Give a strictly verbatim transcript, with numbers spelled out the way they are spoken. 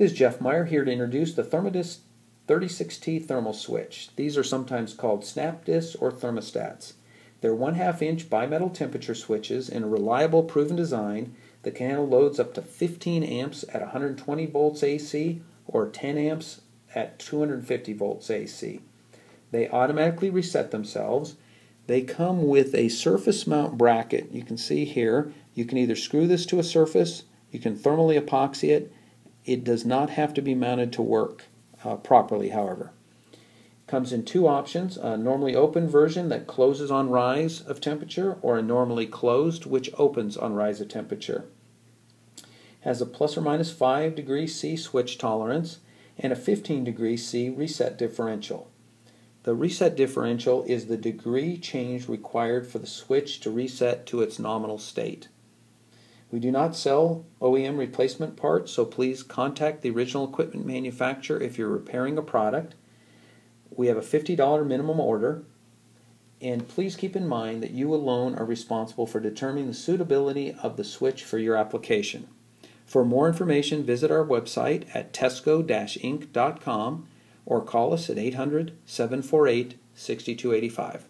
This is Jeff Meyer here to introduce the Thermodisc thirty-six T thermal switch. These are sometimes called snap discs or thermostats. They're one half inch bimetal temperature switches in a reliable, proven design that can handle loads up to fifteen amps at one hundred twenty volts A C or ten amps at two hundred fifty volts A C. They automatically reset themselves. They come with a surface mount bracket. You can see here, you can either screw this to a surface, you can thermally epoxy it. It does not have to be mounted to work uh, properly, however. Comes in two options, a normally open version that closes on rise of temperature, or a normally closed which opens on rise of temperature. Has a plus or minus five degrees C switch tolerance and a fifteen degrees C reset differential. The reset differential is the degree change required for the switch to reset to its nominal state. We do not sell O E M replacement parts, so please contact the original equipment manufacturer if you're repairing a product. We have a fifty dollar minimum order, and please keep in mind that you alone are responsible for determining the suitability of the switch for your application. For more information, visit our website at tesco dash inc dot com or call us at eight hundred, seven four eight, six two eight five.